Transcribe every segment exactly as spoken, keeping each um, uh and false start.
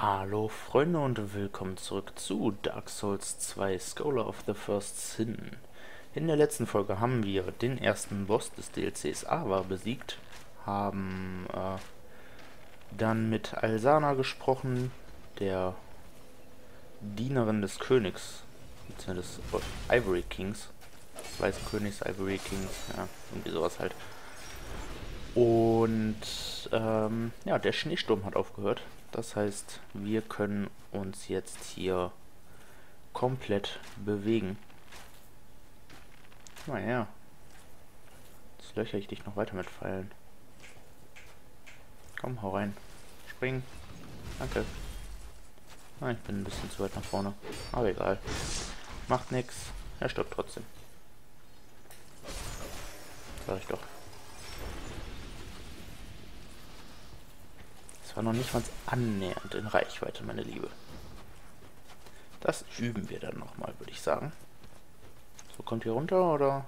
Hallo Freunde und willkommen zurück zu Dark Souls zwei Scholar of the First Sin. In der letzten Folge haben wir den ersten Boss des D L Cs Ava besiegt, haben äh, dann mit Alsana gesprochen, der Dienerin des Königs, des Ivory Kings, des Weißen Königs, Ivory Kings, ja, irgendwie sowas halt. Und ähm, ja, der Schneesturm hat aufgehört. Das heißt, wir können uns jetzt hier komplett bewegen. Naja. Jetzt löchere ich dich noch weiter mit Pfeilen. Komm, hau rein. Spring. Danke. Ah, ich bin ein bisschen zu weit nach vorne. Aber egal. Macht nichts. Er stirbt trotzdem. Sag ich doch. War noch nicht mal annähernd in Reichweite, meine Liebe. Das üben wir dann nochmal, würde ich sagen. So, kommt hier runter, oder?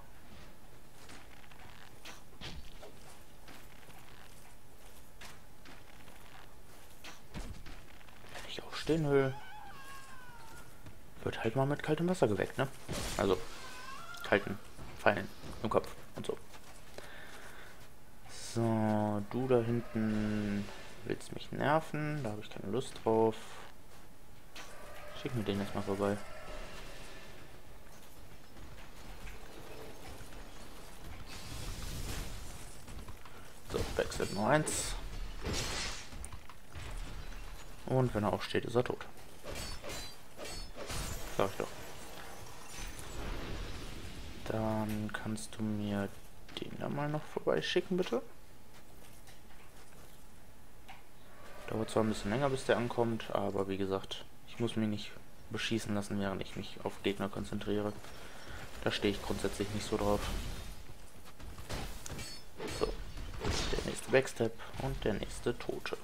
Wenn ich aufstehen will, wird halt mal mit kaltem Wasser geweckt, ne? Also, kalten Pfeilen im Kopf und so. So, du da hinten... Willst mich nerven? Da habe ich keine Lust drauf. Schick mir den jetzt mal vorbei. So, Backstep nur eins. Und wenn er aufsteht, ist er tot. Sag ich doch. Dann kannst du mir den da mal noch vorbeischicken, bitte. Dauert zwar ein bisschen länger, bis der ankommt, aber wie gesagt, ich muss mich nicht beschießen lassen, während ich mich auf Gegner konzentriere. Da stehe ich grundsätzlich nicht so drauf. So, der nächste Backstep und der nächste Tote.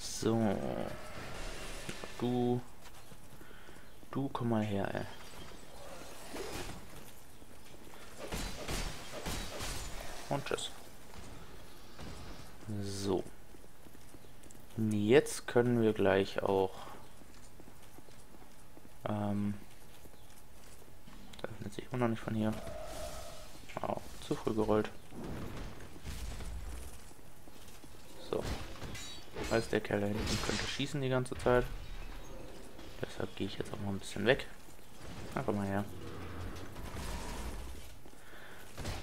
So, du, du komm mal her, ey. Und tschüss. So. Jetzt können wir gleich auch... Ähm... Das öffnet sich immer noch nicht von hier. Au, oh, zu früh gerollt. So. Weiß der Kerl da hinten könnte schießen die ganze Zeit. Deshalb gehe ich jetzt auch mal ein bisschen weg. Na, komm mal her.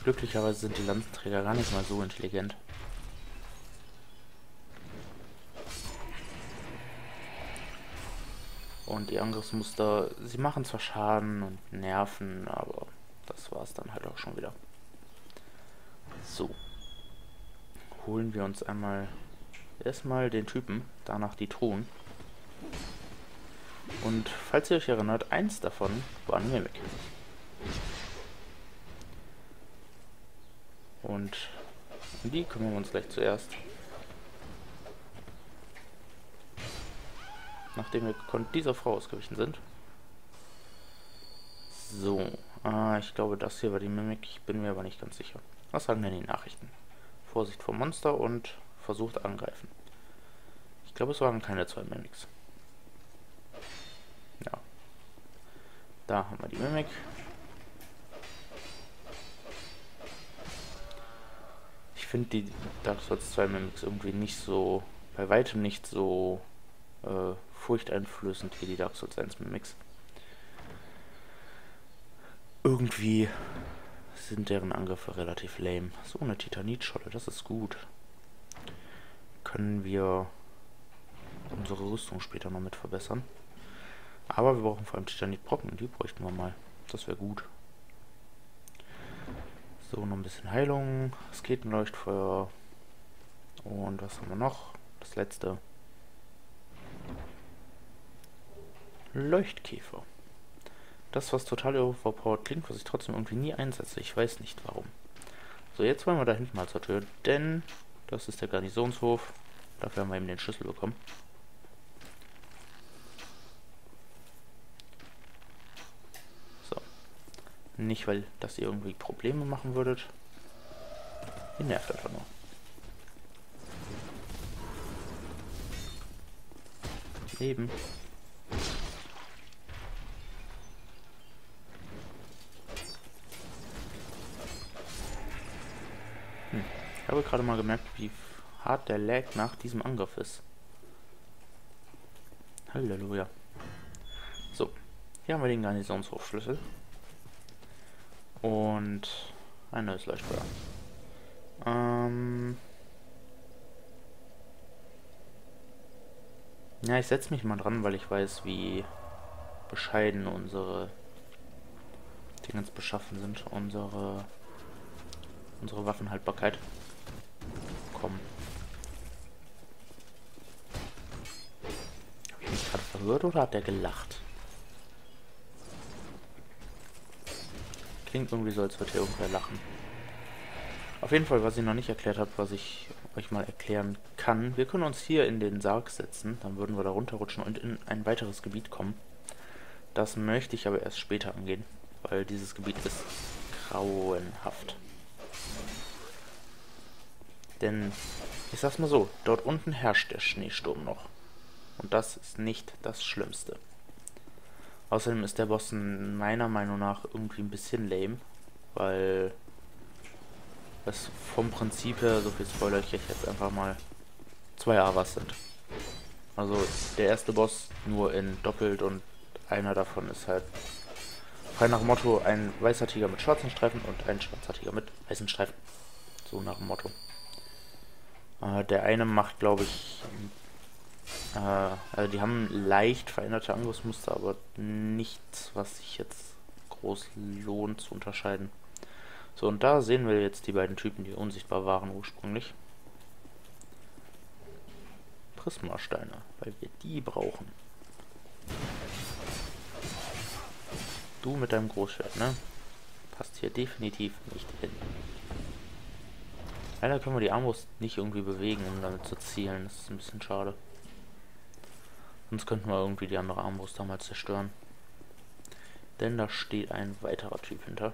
Glücklicherweise sind die Lanzenträger gar nicht mal so intelligent. Und die Angriffsmuster, sie machen zwar Schaden und Nerven, aber das war es dann halt auch schon wieder. So. Holen wir uns einmal erstmal den Typen, danach die Truhen. Und falls ihr euch erinnert, eins davon war ein Mimic. Und um die kümmern wir uns gleich zuerst. Nachdem wir gekonnt dieser Frau ausgewichen sind. So, ah, ich glaube, das hier war die Mimik. Ich bin mir aber nicht ganz sicher. Was sagen denn die Nachrichten? Vorsicht vor Monster und versucht angreifen. Ich glaube, es waren keine zwei Mimics. Ja. Da haben wir die Mimik. Ich finde die Dark Souls zwei Mimics irgendwie nicht so, bei weitem nicht so äh, furchteinflößend wie die Dark Souls eins Mimics. Irgendwie sind deren Angriffe relativ lame. So eine Titanit-Scholle, das ist gut. Können wir unsere Rüstung später noch mit verbessern. Aber wir brauchen vor allem Titanit-Brocken, die bräuchten wir mal. Das wäre gut. So, noch ein bisschen Heilung, Asketenleuchtfeuer und was haben wir noch? Das letzte. Leuchtkäfer. Das, was total overpowered klingt, was ich trotzdem irgendwie nie einsetze. Ich weiß nicht warum. So, jetzt wollen wir da hinten mal zur Tür, denn das ist der Garnisonshof. Dafür haben wir eben den Schlüssel bekommen. Nicht, weil das ihr irgendwie Probleme machen würdet. Ihn nervt einfach nur. Leben. Hm. Ich habe gerade mal gemerkt, wie hart der Lag nach diesem Angriff ist. Halleluja. So, hier haben wir den Garnisonshofschlüssel. Und ein neues Leuchtfeuer. Ähm... Ja, ich setze mich mal dran, weil ich weiß, wie bescheiden unsere Dingens beschaffen sind. Unsere, unsere Waffenhaltbarkeit. Komm. Habe ich mich gerade verhört oder hat der gelacht? Klingt irgendwie so, als würde irgendwer lachen. Auf jeden Fall, was ich noch nicht erklärt habe, was ich euch mal erklären kann. Wir können uns hier in den Sarg setzen, dann würden wir da runterrutschen und in ein weiteres Gebiet kommen. Das möchte ich aber erst später angehen, weil dieses Gebiet ist grauenhaft. Denn, ich sag's mal so, dort unten herrscht der Schneesturm noch. Und das ist nicht das Schlimmste. Außerdem ist der Boss meiner Meinung nach irgendwie ein bisschen lame, weil... Das vom Prinzip her, so viel Spoiler ich jetzt einfach mal, zwei Avas sind. Also der erste Boss nur in doppelt und einer davon ist halt frei nach dem Motto ein weißer Tiger mit schwarzen Streifen und ein schwarzer Tiger mit weißen Streifen. So nach dem Motto. Äh, der eine macht, glaube ich, äh, also die haben leicht veränderte Angriffsmuster, aber nichts, was sich jetzt groß lohnt zu unterscheiden. So, und da sehen wir jetzt die beiden Typen, die unsichtbar waren ursprünglich. Prisma-Steine, weil wir die brauchen. Du mit deinem Großschwert, ne? Passt hier definitiv nicht hin. Leider können wir die Armbrust nicht irgendwie bewegen, um damit zu zielen. Das ist ein bisschen schade. Sonst könnten wir irgendwie die andere Armbrust damals zerstören. Denn da steht ein weiterer Typ hinter.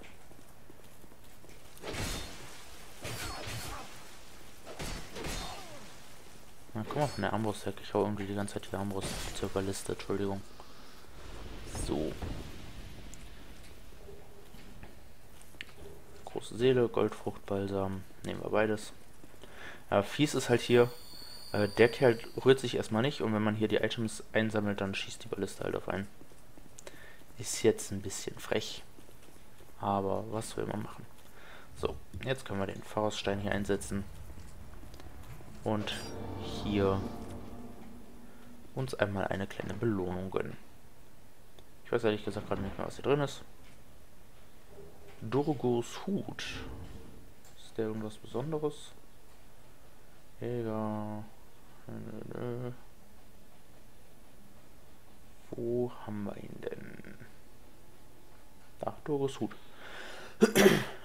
Na komm mal von der Armbrust weg, ich hau irgendwie die ganze Zeit die Armbrust zur Balliste, Entschuldigung. So. Große Seele, Goldfruchtbalsam, nehmen wir beides. Ja, fies ist halt hier, äh, der Kerl rührt sich erstmal nicht und wenn man hier die Items einsammelt, dann schießt die Balliste halt auf einen. Ist jetzt ein bisschen frech, aber was will man machen. So, jetzt können wir den Fauststein hier einsetzen und hier uns einmal eine kleine Belohnung gönnen. Ich weiß ehrlich gesagt gerade nicht mehr, was hier drin ist. Durgos Hut. Ist der irgendwas Besonderes? Egal. Wo haben wir ihn denn? Da, Durgos Hut.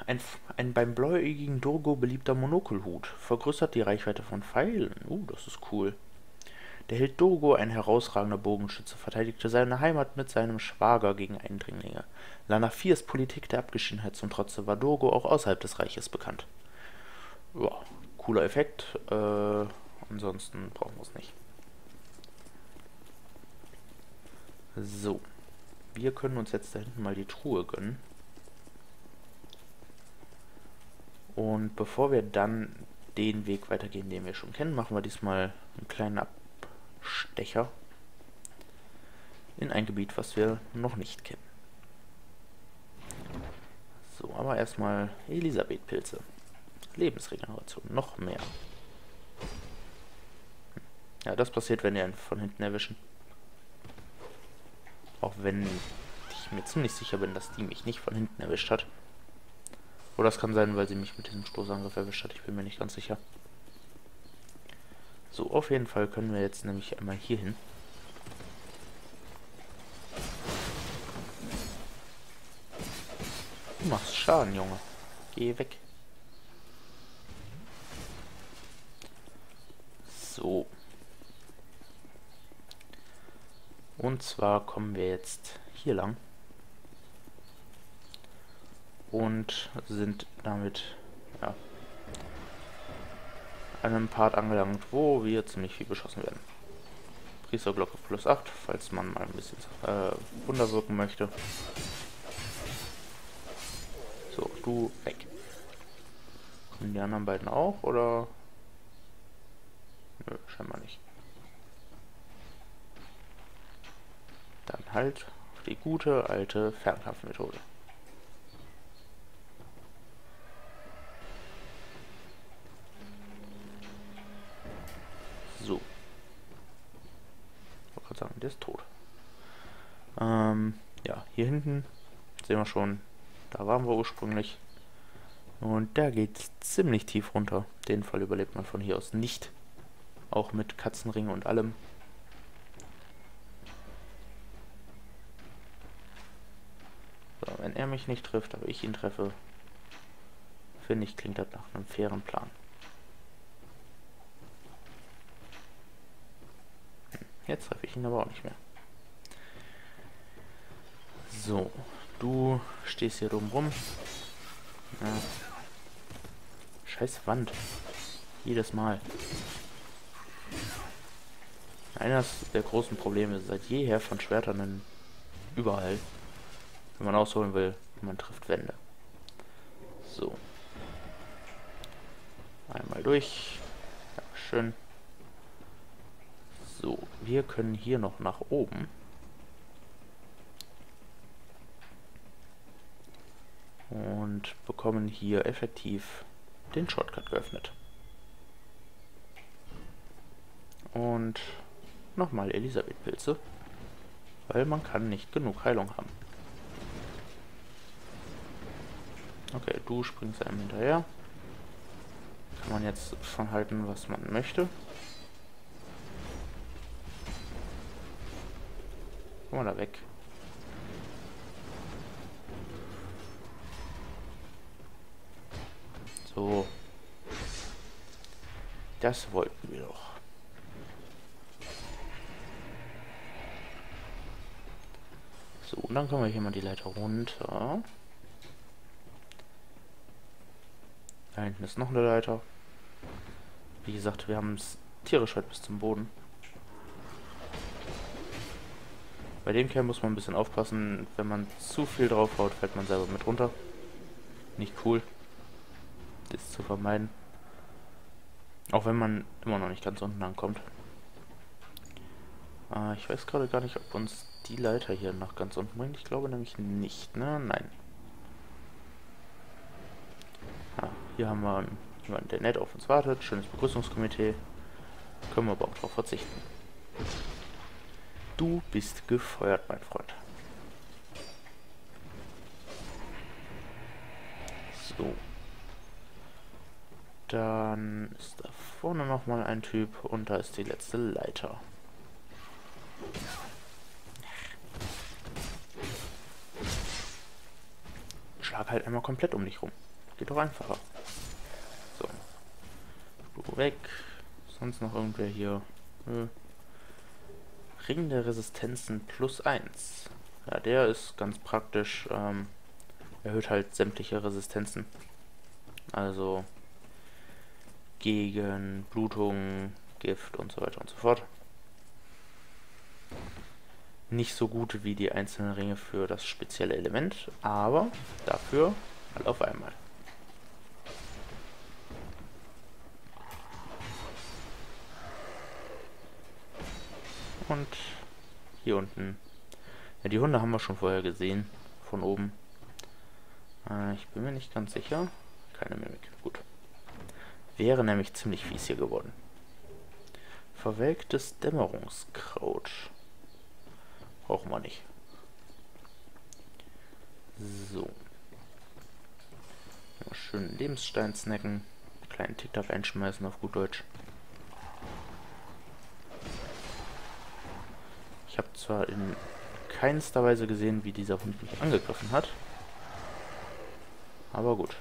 Ein, ein beim bläugigen Dorgo beliebter Monokelhut. Vergrößert die Reichweite von Pfeilen. Uh, das ist cool. Der Held Dorgo, ein herausragender Bogenschütze, verteidigte seine Heimat mit seinem Schwager gegen Eindringlinge. Lanafirs Politik der Abgeschiedenheit zum Trotze war Dorgo auch außerhalb des Reiches bekannt. Ja, cooler Effekt. Äh, ansonsten brauchen wir es nicht. So. Wir können uns jetzt da hinten mal die Truhe gönnen. Und bevor wir dann den Weg weitergehen, den wir schon kennen, machen wir diesmal einen kleinen Abstecher in ein Gebiet, was wir noch nicht kennen. So, aber erstmal Elisabethpilze. Lebensregeneration, noch mehr. Ja, das passiert, wenn die einen von hinten erwischen. Auch wenn ich mir ziemlich sicher bin, dass die mich nicht von hinten erwischt hat. Oder es kann sein, weil sie mich mit diesem Stoßangriff erwischt hat. Ich bin mir nicht ganz sicher. So, auf jeden Fall können wir jetzt nämlich einmal hier hin. Du machst Schaden, Junge. Geh weg. So. Und zwar kommen wir jetzt hier lang. Und sind damit, ja, an einem Part angelangt, wo wir ziemlich viel beschossen werden. Priesterglocke plus acht, falls man mal ein bisschen äh, Wunder wirken möchte. So, du weg. Kommen die anderen beiden auch, oder? Nö, scheinbar nicht. Dann halt die gute alte Fernkampfmethode. So. Ich wollte gerade sagen, der ist tot. Ähm, ja, hier hinten sehen wir schon, da waren wir ursprünglich. Und da geht's ziemlich tief runter. Den Fall überlebt man von hier aus nicht. Auch mit Katzenringen und allem. So, wenn er mich nicht trifft, aber ich ihn treffe, finde ich, klingt das nach einem fairen Plan. Jetzt treffe ich ihn aber auch nicht mehr. So, du stehst hier oben rum. Ja. Scheiß Wand. Jedes Mal. Eines der großen Probleme seit jeher von Schwertern überall. Wenn man ausholen will, man trifft Wände. So. Einmal durch. Ja, schön. So, wir können hier noch nach oben. Und bekommen hier effektiv den Shortcut geöffnet. Und nochmal Elisabethpilze, weil man kann nicht genug Heilung haben. Okay, du springst einem hinterher. Kann man jetzt von halten, was man möchte. Komm mal da weg. So. Das wollten wir doch. So, und dann können wir hier mal die Leiter runter. Da hinten ist noch eine Leiter. Wie gesagt, wir haben es tierisch weit bis zum Boden. Bei dem Kerl muss man ein bisschen aufpassen. Wenn man zu viel draufhaut, fällt man selber mit runter. Nicht cool. Das ist zu vermeiden. Auch wenn man immer noch nicht ganz unten ankommt. Äh, ich weiß gerade gar nicht, ob uns die Leiter hier nach ganz unten bringt. Ich glaube nämlich nicht, ne? Nein. Ah, hier haben wir jemanden, der nett auf uns wartet. Schönes Begrüßungskomitee. Können wir aber auch darauf verzichten. Du bist gefeuert, mein Freund. So. Dann ist da vorne nochmal ein Typ und da ist die letzte Leiter. Schlag halt einmal komplett um dich rum. Geht doch einfacher. So. Du weg. Sonst noch irgendwer hier? Nö. Ring der Resistenzen plus eins. Ja, der ist ganz praktisch. Ähm, erhöht halt sämtliche Resistenzen. Also gegen Blutung, Gift und so weiter und so fort. Nicht so gut wie die einzelnen Ringe für das spezielle Element, aber dafür halt auf einmal. Und hier unten. Ja, die Hunde haben wir schon vorher gesehen. Von oben. Äh, ich bin mir nicht ganz sicher. Keine Mimik. Gut. Wäre nämlich ziemlich fies hier geworden. Verwelktes Dämmerungskraut. Brauchen wir nicht. So. Mal schön Lebensstein snacken. Kleinen TikTok einschmeißen auf gut Deutsch. Ich habe zwar in keinster Weise gesehen, wie dieser Hund mich angegriffen hat, aber gut.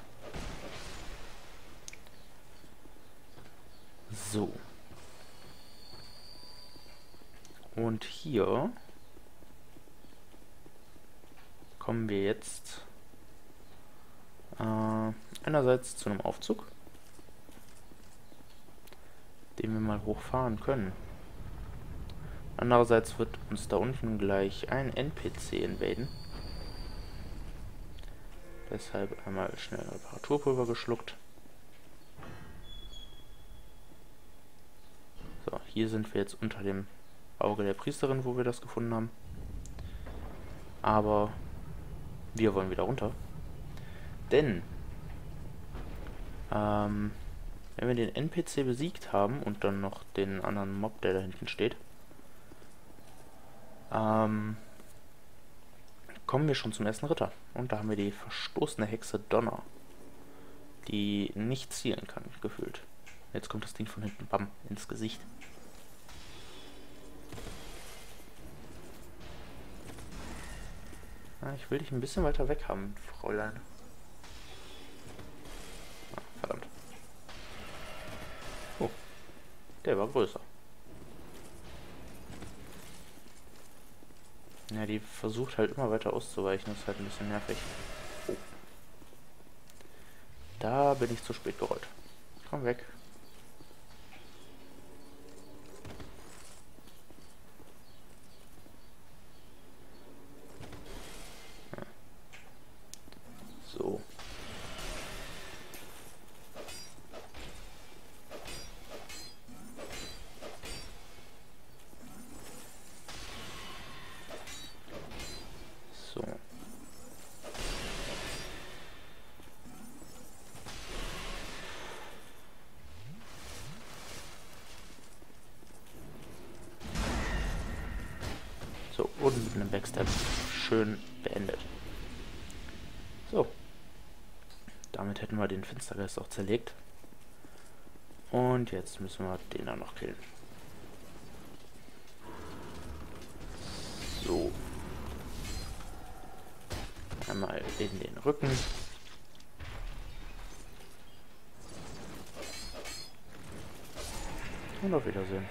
So. Und hier kommen wir jetzt äh, einerseits zu einem Aufzug den wir mal hochfahren können. Andererseits wird uns da unten gleich ein N P C invaden. Deshalb einmal schnell Reparaturpulver geschluckt. So, hier sind wir jetzt unter dem Auge der Priesterin, wo wir das gefunden haben. Aber wir wollen wieder runter. Denn, ähm, wenn wir den N P C besiegt haben und dann noch den anderen Mob, der da hinten steht, ähm, kommen wir schon zum ersten Ritter. Und da haben wir die verstoßene Hexe Donner, die nicht zielen kann, gefühlt. Jetzt kommt das Ding von hinten, bam, ins Gesicht. Ah, ich will dich ein bisschen weiter weg haben, Fräulein. Ah, verdammt. Oh, der war größer. Ja, die versucht halt immer weiter auszuweichen, das ist halt ein bisschen nervig. Oh. Da bin ich zu spät gerollt. Komm weg. So. So. So, und mit einem Backstab schön beendet. So. Damit hätten wir den Finstergeist auch zerlegt. Und jetzt müssen wir den dann noch killen. So. Einmal in den Rücken. Und auf Wiedersehen.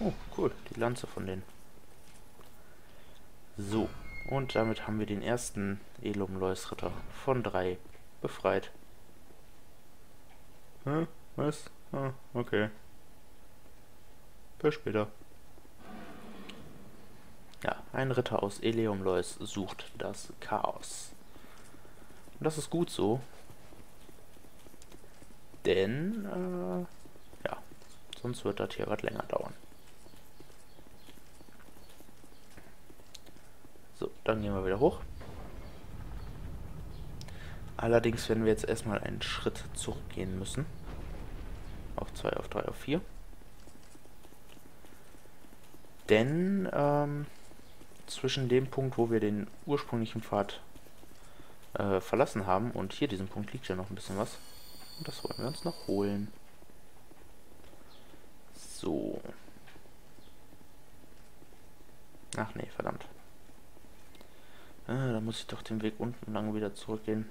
Oh, cool. Die Lanze von denen. So. Und damit haben wir den ersten Eleum Loyce Ritter von drei befreit. Hä? Was? Ah, okay. Bis später. Ja, ein Ritter aus Eleum Loyce sucht das Chaos. Und das ist gut so. Denn, äh, ja, sonst wird das hier was länger dauern. So, dann gehen wir wieder hoch. Allerdings werden wir jetzt erstmal einen Schritt zurückgehen müssen. Auf zwei, auf drei, auf vier. Denn ähm, zwischen dem Punkt, wo wir den ursprünglichen Pfad äh, verlassen haben, und hier diesem Punkt liegt ja noch ein bisschen was. Und das wollen wir uns noch holen. So. Ach nee, verdammt. Ah, da muss ich doch den Weg unten lang wieder zurückgehen.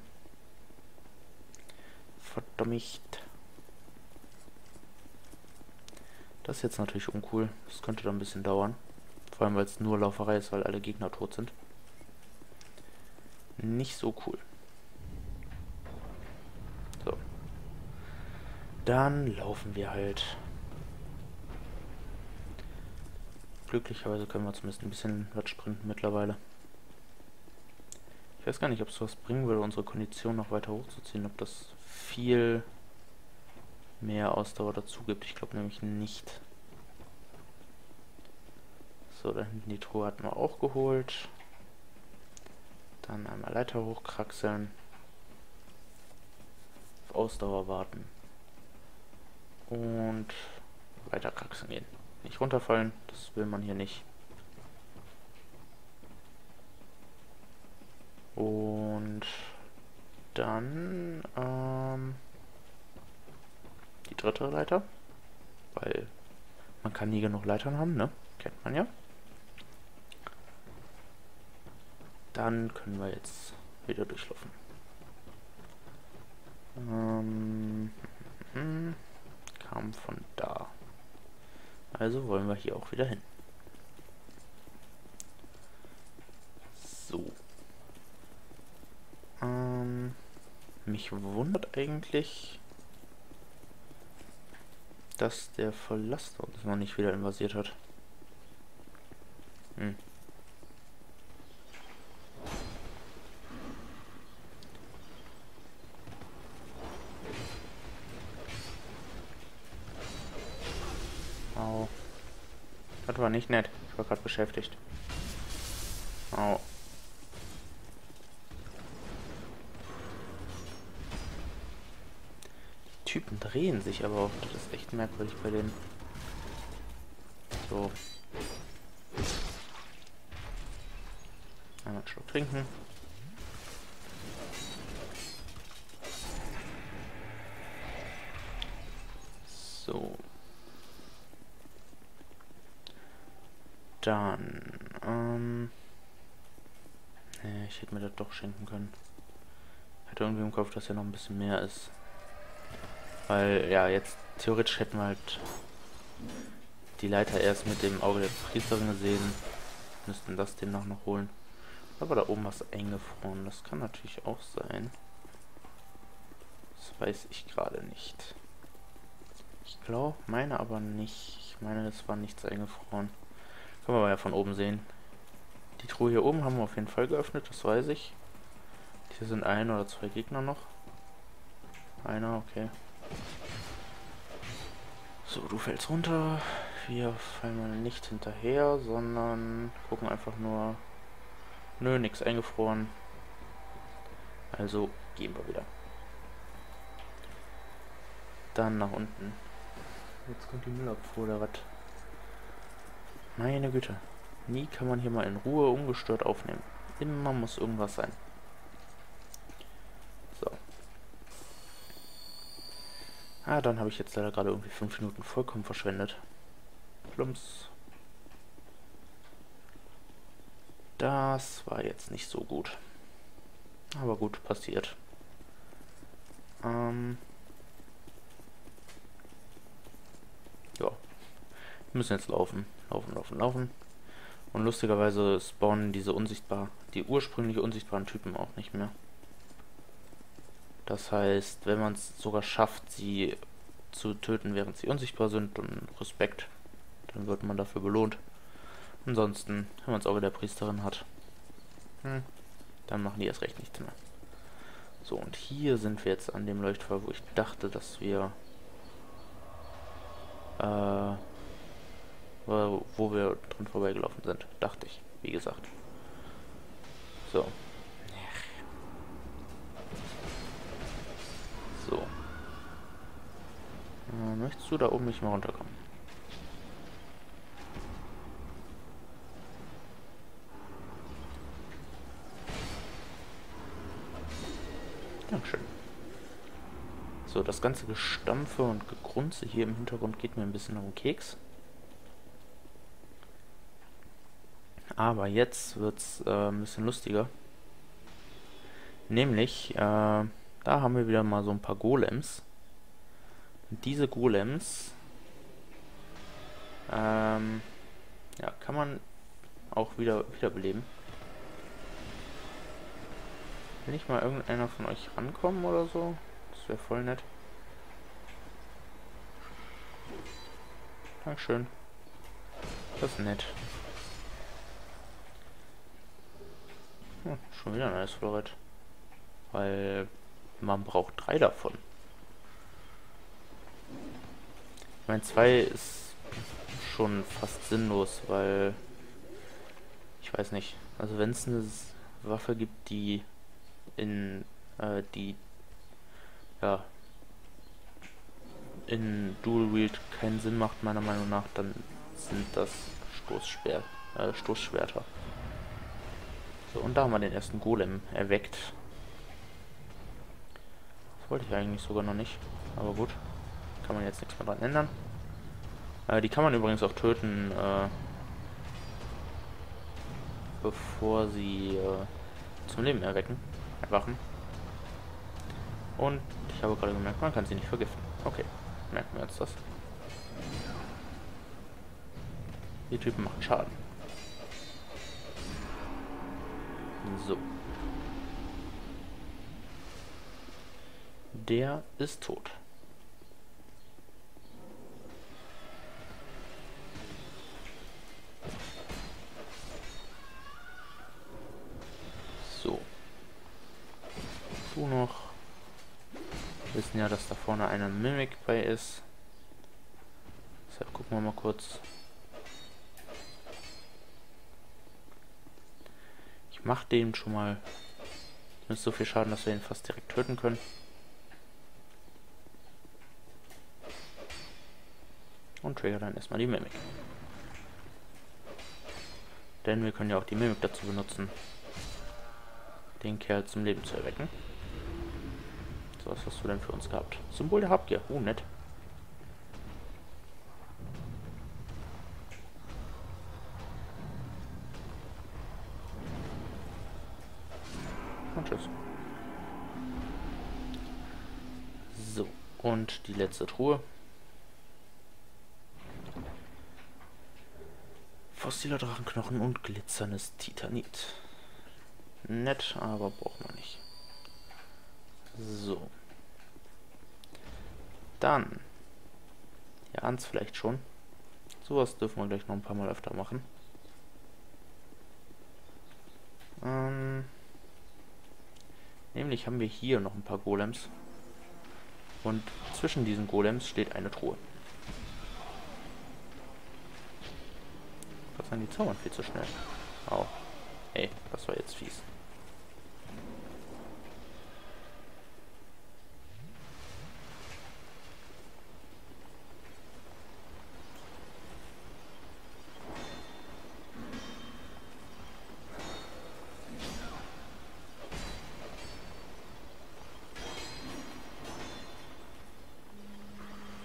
Verdammt. Das ist jetzt natürlich uncool. Das könnte dann ein bisschen dauern. Vor allem, weil es nur Lauferei ist, weil alle Gegner tot sind. Nicht so cool. So. Dann laufen wir halt. Glücklicherweise können wir zumindest ein bisschen was sprinten mittlerweile. Ich weiß gar nicht, ob es was bringen würde, unsere Kondition noch weiter hochzuziehen, ob das viel mehr Ausdauer dazu gibt. Ich glaube nämlich nicht. So, da hinten die Truhe hatten wir auch geholt. Dann einmal Leiter hochkraxeln. Auf Ausdauer warten. Und weiter kraxeln gehen. Nicht runterfallen, das will man hier nicht. Und dann ähm, die dritte Leiter, weil man kann nie genug Leitern haben, ne? Kennt man ja. Dann können wir jetzt wieder durchlaufen. Ähm, mm, kam von da. Also wollen wir hier auch wieder hin. So. Ähm, mich wundert eigentlich, dass der Verlass dort noch nicht wieder invasiert hat. Hm. Au. Das war nicht nett. Ich war gerade beschäftigt. Au. Die Typen drehen sich aber auch. Das ist echt merkwürdig bei denen. So. Einmal einen Schluck trinken. So. Dann, ähm... Nee, ich hätte mir das doch schenken können. Ich hatte irgendwie im Kopf, dass hier noch ein bisschen mehr ist. Weil, ja, jetzt theoretisch hätten wir halt die Leiter erst mit dem Auge der Priesterin gesehen. Müssten das demnach noch holen. Aber da oben was eingefroren. Das kann natürlich auch sein. Das weiß ich gerade nicht. Ich glaube, meine aber nicht. Ich meine, es war nichts eingefroren. Können wir aber ja von oben sehen. Die Truhe hier oben haben wir auf jeden Fall geöffnet, das weiß ich. Hier sind ein oder zwei Gegner noch. Einer, okay. So, du fällst runter. Wir fallen mal nicht hinterher, sondern gucken einfach nur... Nö, nichts eingefroren. Also gehen wir wieder. Dann nach unten. Jetzt kommt die Müllabfuhr oder was? Meine Güte. Nie kann man hier mal in Ruhe ungestört aufnehmen. Immer muss irgendwas sein. So. Ah, dann habe ich jetzt leider gerade irgendwie fünf Minuten vollkommen verschwendet. Plumps. Das war jetzt nicht so gut. Aber gut, passiert. Ähm. Ja. Wir müssen jetzt laufen. Laufen, laufen, laufen. Und lustigerweise spawnen diese unsichtbar, die ursprünglich unsichtbaren Typen auch nicht mehr. Das heißt, wenn man es sogar schafft, sie zu töten, während sie unsichtbar sind, dann Respekt, dann wird man dafür belohnt. Ansonsten, wenn man das Auge der Priesterin hat, hm, dann machen die erst recht nichts mehr. So, und hier sind wir jetzt an dem Leuchtfeuer, wo ich dachte, dass wir... Äh... wo wir dran vorbeigelaufen sind, dachte ich, wie gesagt. So. So. Äh, möchtest du da oben nicht mal runterkommen? Dankeschön. So, das ganze Gestampfe und Gegrunze hier im Hintergrund geht mir ein bisschen auf den Keks. Aber jetzt wird es äh, ein bisschen lustiger. Nämlich, äh, da haben wir wieder mal so ein paar Golems. Und diese Golems, ähm, ja, kann man auch wieder wiederbeleben. Will nicht mal irgendeiner von euch rankommen oder so? Das wäre voll nett. Dankeschön. Das ist nett. Hm, schon wieder ein neues Florett. Weil man braucht drei davon. Ich meine, zwei ist schon fast sinnlos, weil ich weiß nicht. Also wenn es eine Waffe gibt, die in äh, die ja in Dual Wield keinen Sinn macht, meiner Meinung nach, dann sind das Stoßschwer äh, Stoßschwerter. So, und da haben wir den ersten Golem erweckt. Das wollte ich eigentlich sogar noch nicht. Aber gut, kann man jetzt nichts mehr dran ändern. Äh, die kann man übrigens auch töten, äh, bevor sie äh, zum Leben erwecken. Erwachen. Und ich habe gerade gemerkt, man kann sie nicht vergiften. Okay, merken wir uns das. Die Typen machen Schaden. So. Der ist tot. Wir wissen ja, dass da vorne eine Mimic bei ist. Deshalb gucken wir mal kurz. Ich mache dem schon mal nicht so viel Schaden, dass wir ihn fast direkt töten können. Und trigger dann erstmal die Mimic. Denn wir können ja auch die Mimik dazu benutzen, den Kerl zum Leben zu erwecken. So, was hast du denn für uns gehabt? Symbol der Habgier. Oh, nett. Und tschüss. So, und die letzte Truhe. Fossiler Drachenknochen und glitzerndes Titanit. Nett, aber braucht man nicht. So. Dann. Ja, ans vielleicht schon. Sowas dürfen wir gleich noch ein paar Mal öfter machen. Ähm, nämlich haben wir hier noch ein paar Golems. Und zwischen diesen Golems steht eine Truhe. An die Zaubern viel zu schnell. Au. Ey, das war jetzt fies.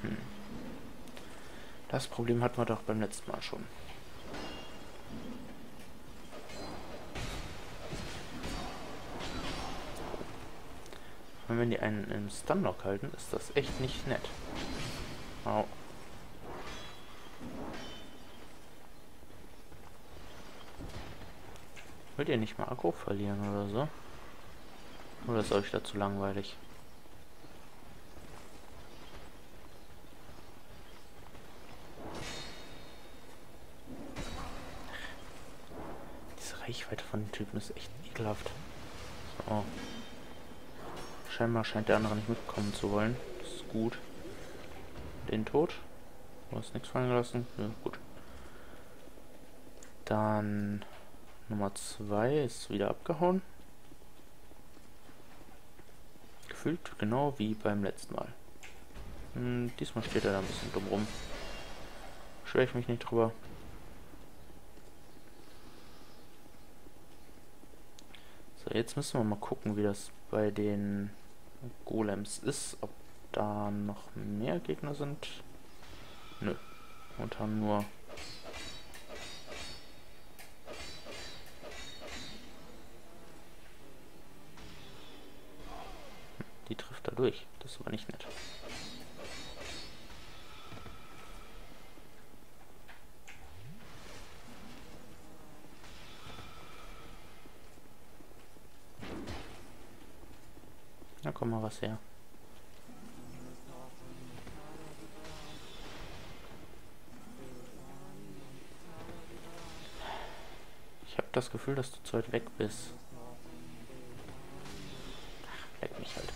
Hm. Das Problem hatten wir doch beim letzten Mal schon. Und wenn die einen im Stunlock halten, ist das echt nicht nett. Wow. Wollt ihr nicht mal Akku verlieren oder so? Oder ist euch da zu langweilig? Diese Reichweite von den Typen ist echt ekelhaft. So. Scheinbar scheint der andere nicht mitkommen zu wollen. Das ist gut. Den Tod. Du hast nichts fallen gelassen. Ja, gut. Dann Nummer zwei ist wieder abgehauen. Gefühlt genau wie beim letzten Mal. Hm, diesmal steht er da ein bisschen dumm rum. Beschwere ich mich nicht drüber. So, jetzt müssen wir mal gucken, wie das bei den Golems ist, ob da noch mehr Gegner sind. Nö. Und haben nur die trifft da durch. Das ist aber nicht nett. Na komm mal was her. Ich habe das Gefühl, dass du zu weit weg bist. Ach, leck mich halt.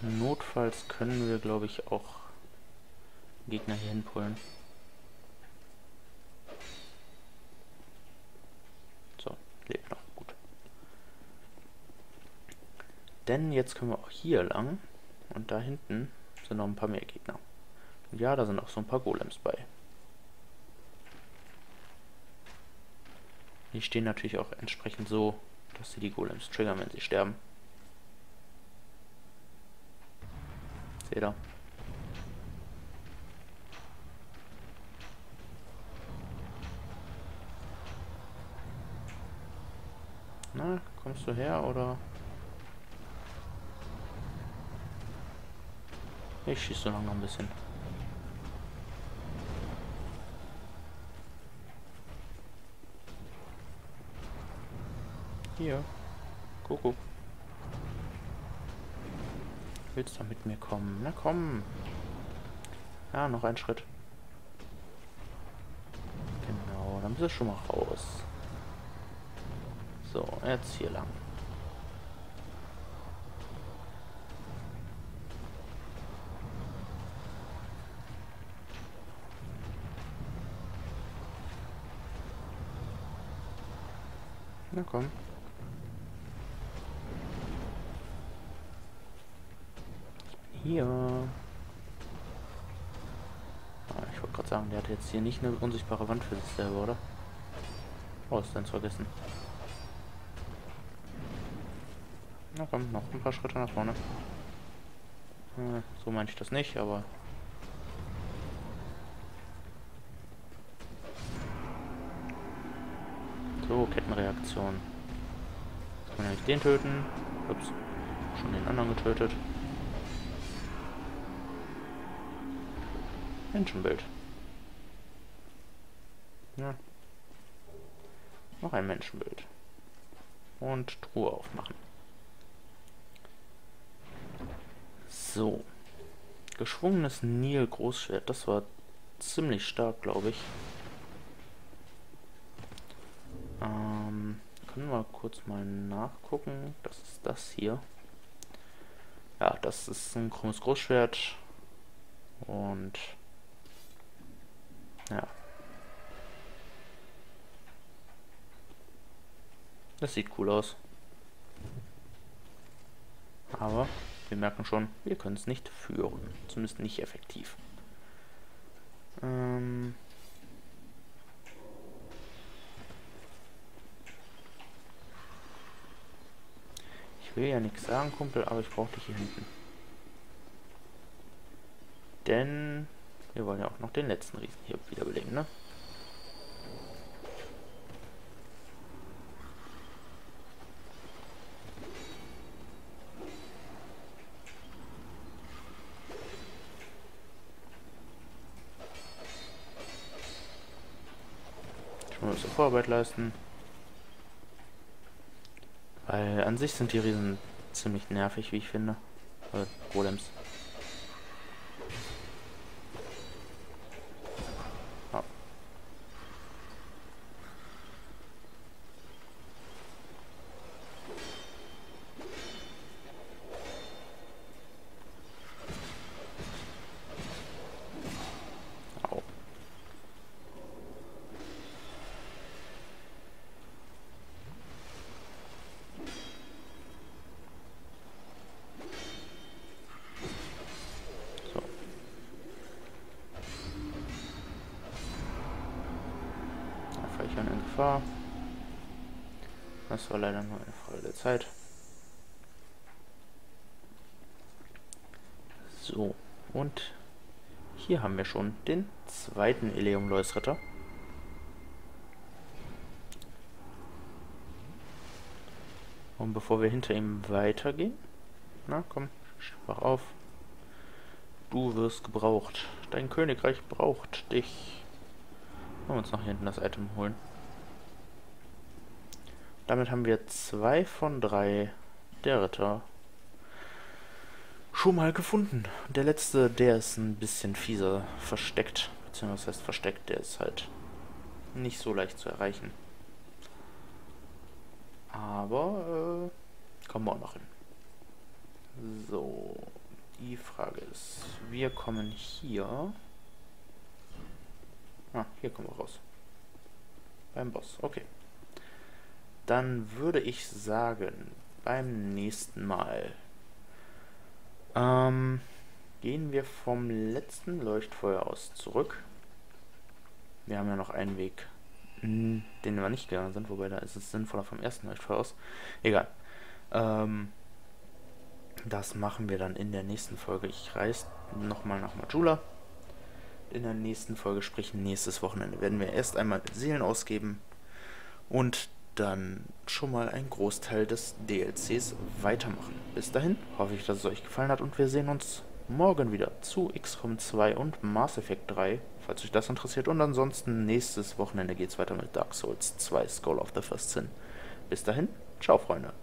Notfalls können wir, glaube ich, auch Gegner hier hinpullen. Lebt noch gut. Denn jetzt können wir auch hier lang und da hinten sind noch ein paar mehr Gegner. Und ja, da sind auch so ein paar Golems bei. Die stehen natürlich auch entsprechend so, dass sie die Golems triggern, wenn sie sterben. Seht ihr? Na, kommst du her, oder? Ich schieße so lange noch ein bisschen. Hier. Kuckuck. Willst du mit mir kommen? Na komm. Ja, noch ein Schritt. Genau, dann bist du schon mal raus. So, jetzt hier lang. Na komm. Ich bin hier. Ah, ich wollte gerade sagen, der hat jetzt hier nicht eine unsichtbare Wand für sich selber, oder? Oh, ist denn vergessen. Na komm, noch ein paar Schritte nach vorne. Hm, so meine ich das nicht, aber... So, Kettenreaktion. Jetzt kann ich den töten. Ups, schon den anderen getötet. Menschenbild. Ja. Noch ein Menschenbild. Und Truhe aufmachen. So. Geschwungenes Nil-Großschwert. Das war ziemlich stark, glaube ich. Ähm, können wir kurz mal nachgucken. Das ist das hier. Ja, das ist ein krummes Großschwert. Und... Ja. Das sieht cool aus. Aber wir merken schon, wir können es nicht führen. Zumindest nicht effektiv. Ähm... Ich will ja nichts sagen, Kumpel, aber ich brauche dich hier hinten. Denn wir wollen ja auch noch den letzten Riesen hier wiederbeleben, ne? Schon mal ein bisschen Vorarbeit leisten. Weil an sich sind die Riesen ziemlich nervig, wie ich finde. Oder Golems. Oh. Oh. Das war leider nur eine Frage der Zeit. So, und hier haben wir schon den zweiten Eleum Loyce Ritter. Und bevor wir hinter ihm weitergehen, na komm, wach auf. Du wirst gebraucht. Dein Königreich braucht dich. Wollen wir uns noch hinten das Item holen. Damit haben wir zwei von drei der Ritter schon mal gefunden. Der letzte, der ist ein bisschen fieser versteckt. Beziehungsweise heißt versteckt, der ist halt nicht so leicht zu erreichen. Aber äh, kommen wir auch noch hin. So, die Frage ist, wir kommen hier. Ah, hier kommen wir raus. Beim Boss, okay. Dann würde ich sagen, beim nächsten Mal ähm, gehen wir vom letzten Leuchtfeuer aus zurück. Wir haben ja noch einen Weg, den wir nicht gegangen sind, wobei da ist es sinnvoller vom ersten Leuchtfeuer aus. Egal. Ähm, das machen wir dann in der nächsten Folge. Ich reise nochmal nach Majula. In der nächsten Folge, sprich nächstes Wochenende, werden wir erst einmal Seelen ausgeben und dann schon mal einen Großteil des D L Cs weitermachen. Bis dahin hoffe ich, dass es euch gefallen hat und wir sehen uns morgen wieder zu X COM zwei und Mass Effect drei, falls euch das interessiert. Und ansonsten nächstes Wochenende geht es weiter mit Dark Souls zwei Scholar of the First Sin. Bis dahin, ciao Freunde.